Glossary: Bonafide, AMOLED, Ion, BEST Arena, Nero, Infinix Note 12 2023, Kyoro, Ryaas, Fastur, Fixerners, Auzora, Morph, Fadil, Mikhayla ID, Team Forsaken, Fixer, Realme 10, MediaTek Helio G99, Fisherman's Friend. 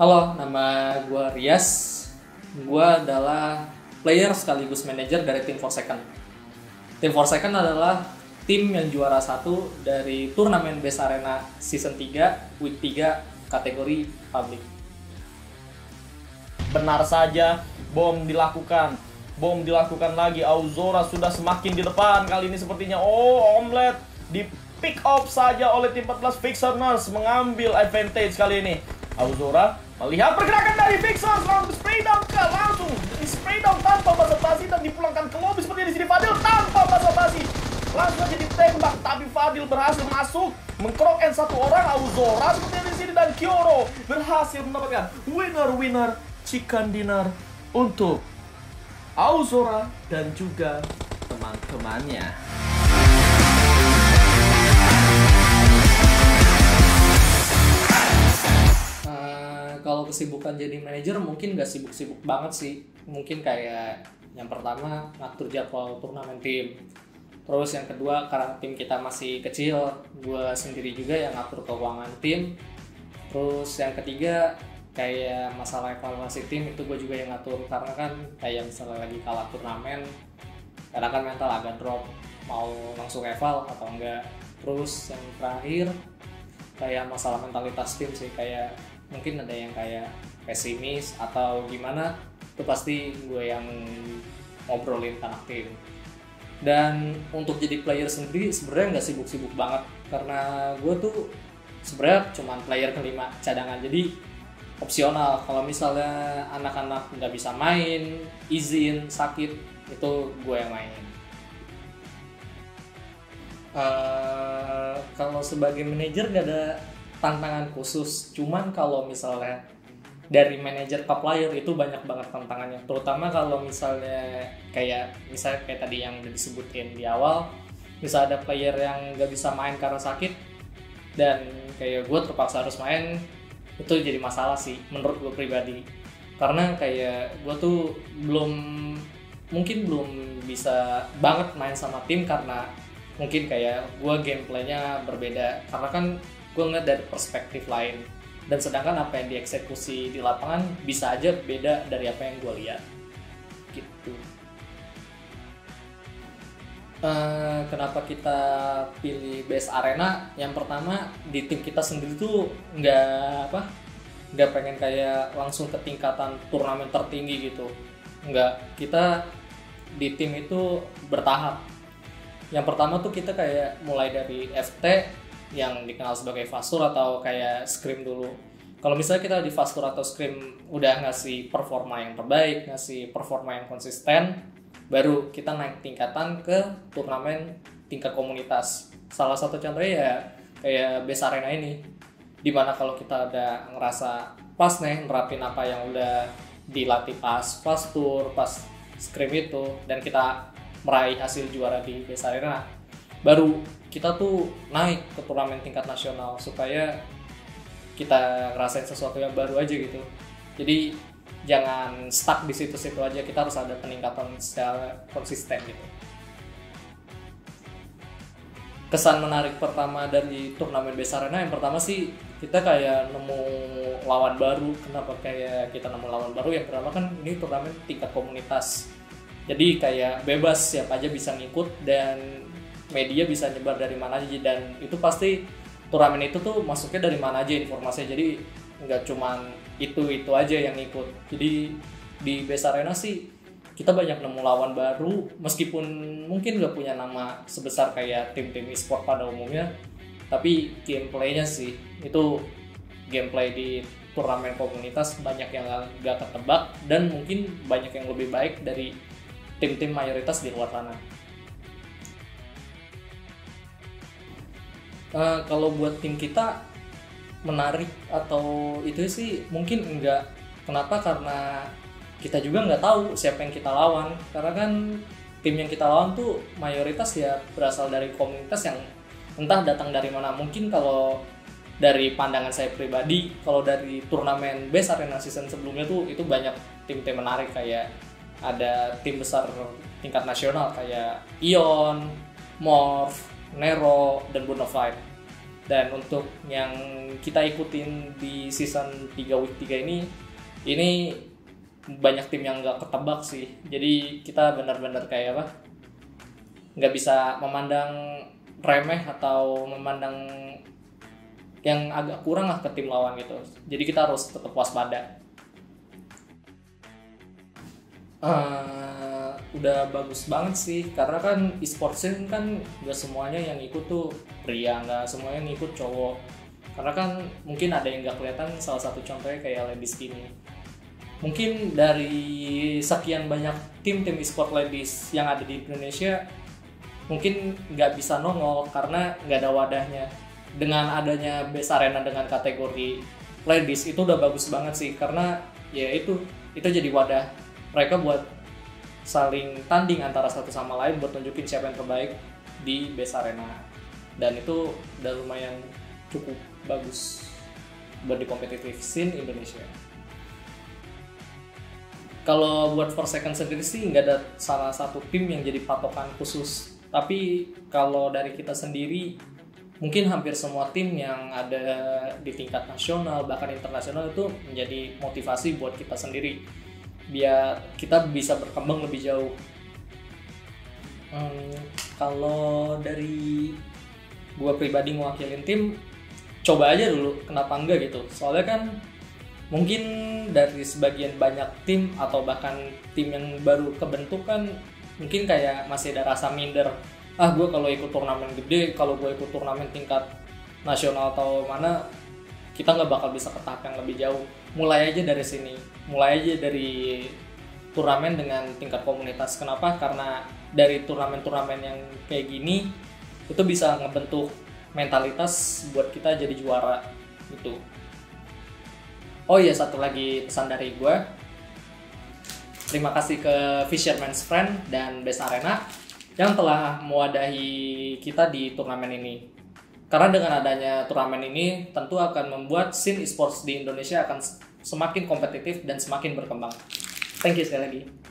Halo, nama gue Ryaas. Gue adalah player sekaligus manajer dari Team Forsaken. Team Forsaken adalah tim yang juara 1 dari turnamen BEST Arena Season 3, Week 3, kategori Public. Benar saja, bom dilakukan. Bom dilakukan lagi, Auzora sudah semakin di depan. Kali ini sepertinya, Omelet di pick up saja oleh tim 14 Fixerners, mengambil advantage kali ini. Auzora melihat pergerakan dari Fixer, langsung spray down tanpa basa-basi dan dipulangkan ke lobby seperti di sini. Fadil tanpa basa-basi langsung jadi tembak, tapi Fadil berhasil masuk mengkrok N satu orang. Auzora seperti di sini dan Kyoro berhasil mendapatkan winner chicken dinner untuk Auzora dan juga teman-temannya. Kalau kesibukan jadi manajer mungkin gak sibuk-sibuk banget sih. Mungkin kayak yang pertama ngatur jadwal turnamen tim. Terus yang kedua, karena tim kita masih kecil, gue sendiri juga yang ngatur keuangan tim. Terus yang ketiga, kayak masalah evaluasi tim itu gue juga yang ngatur. Karena kan kayak misalnya lagi kalah turnamen, kadang kan mental agak drop, mau langsung eval atau enggak. Terus yang terakhir, kayak masalah mentalitas tim sih, kayak mungkin ada yang kayak pesimis atau gimana, itu pasti gue yang ngobrolin anak tim. Dan untuk jadi player sendiri sebenarnya nggak sibuk-sibuk banget, karena gue tuh sebenarnya cuma player kelima cadangan, jadi opsional. Kalau misalnya anak-anak nggak bisa main, izin, sakit, itu gue yang main. Kalau sebagai manajer nggak ada tantangan khusus, cuman kalau misalnya dari manajer ke player itu banyak banget tantangannya, terutama kalau misalnya kayak tadi yang udah disebutin di awal, bisa ada player yang nggak bisa main karena sakit dan kayak gue terpaksa harus main, itu jadi masalah sih menurut gue pribadi, karena kayak gue tuh belum bisa banget main sama tim karena mungkin kayak gue gameplaynya berbeda, karena kan gue ngeliat dari perspektif lain, dan sedangkan apa yang dieksekusi di lapangan bisa aja beda dari apa yang gue lihat gitu. Kenapa kita pilih BEST Arena? Yang pertama, di tim kita sendiri tuh nggak pengen kayak langsung ke tingkatan turnamen tertinggi gitu. Nggak, kita di tim itu bertahap. Yang pertama tuh kita kayak mulai dari FT yang dikenal sebagai Fastur atau kayak Scream dulu. Kalau misalnya kita di Fastur atau Scream udah ngasih performa yang terbaik, ngasih performa yang konsisten, baru kita naik tingkatan ke turnamen tingkat komunitas. Salah satu contohnya ya kayak BEST Arena ini, dimana kalau kita udah ngerasa pas nih nerapin apa yang udah dilatih pas Fastur, pas Scream itu, dan kita meraih hasil juara di BEST Arena, baru kita tuh naik ke turnamen tingkat nasional supaya kita ngerasain sesuatu yang baru aja gitu. Jadi jangan stuck di situ-situ aja, kita harus ada peningkatan secara konsisten gitu. Kesan menarik pertama dari turnamen BEST Arena, yang pertama sih kita kayak nemu lawan baru. Kenapa kayak kita nemu lawan baru? Yang pertama kan ini turnamen tingkat komunitas, jadi kayak bebas, siapa aja bisa ngikut dan media bisa nyebar dari mana aja, dan itu pasti turnamen itu tuh masuknya dari mana aja informasinya, jadi nggak cuman itu aja yang ikut. Jadi di BEST Arena sih kita banyak nemu lawan baru, meskipun mungkin nggak punya nama sebesar kayak tim-tim e-sport pada umumnya, tapi gameplaynya sih itu gameplay di turnamen komunitas banyak yang nggak ketebak dan mungkin banyak yang lebih baik dari tim-tim mayoritas di luar sana. Kalau buat tim kita menarik atau itu sih mungkin enggak. Kenapa? Karena kita juga nggak tahu siapa yang kita lawan, karena kan tim yang kita lawan tuh mayoritas ya berasal dari komunitas yang entah datang dari mana. Mungkin kalau dari pandangan saya pribadi, kalau dari turnamen BEST Arena season sebelumnya tuh itu banyak tim-tim menarik, kayak ada tim besar tingkat nasional kayak Ion, Morph, Nero, dan Bonafide. Dan untuk yang kita ikutin di season 3 week 3 ini banyak tim yang nggak ketebak sih. Jadi kita benar-benar kayak apa, nggak bisa memandang remeh atau memandang yang agak kurang lah ke tim lawan gitu. Jadi kita harus tetap waspada. Udah bagus banget sih, karena kan e-sportsnya kan gak semuanya yang ikut tuh pria, gak semuanya yang ikut cowok. Karena kan mungkin ada yang gak kelihatan, salah satu contohnya kayak ladies ini. Mungkin dari sekian banyak tim-tim e-sport ladies yang ada di Indonesia, mungkin gak bisa nongol karena gak ada wadahnya. Dengan adanya BEST Arena dengan kategori ladies itu udah bagus banget sih, karena ya itu jadi wadah mereka buat saling tanding antara satu sama lain buat tunjukin siapa yang terbaik di BEST Arena. Dan itu udah lumayan cukup bagus buat di competitive scene Indonesia. Kalau buat Forsaken sendiri sih nggak ada salah satu tim yang jadi patokan khusus. Tapi kalau dari kita sendiri, mungkin hampir semua tim yang ada di tingkat nasional bahkan internasional itu menjadi motivasi buat kita sendiri, biar kita bisa berkembang lebih jauh. Kalau dari gua pribadi mewakilin tim, coba aja dulu, kenapa enggak gitu. Soalnya kan mungkin dari sebagian banyak tim atau bahkan tim yang baru kebentuk kan mungkin kayak masih ada rasa minder. Ah, gua kalau ikut turnamen gede, kalau gua ikut turnamen tingkat nasional atau mana, kita nggak bakal bisa ke tahap yang lebih jauh. Mulai aja dari sini, mulai aja dari turnamen dengan tingkat komunitas. Kenapa? Karena dari turnamen-turnamen yang kayak gini itu bisa ngebentuk mentalitas buat kita jadi juara gitu. Oh iya, satu lagi pesan dari gue, terima kasih ke Fisherman's Friend dan BEST Arena yang telah mewadahi kita di turnamen ini. Karena dengan adanya turnamen ini tentu akan membuat scene e-sports di Indonesia akan semakin kompetitif dan semakin berkembang. Thank you sekali lagi.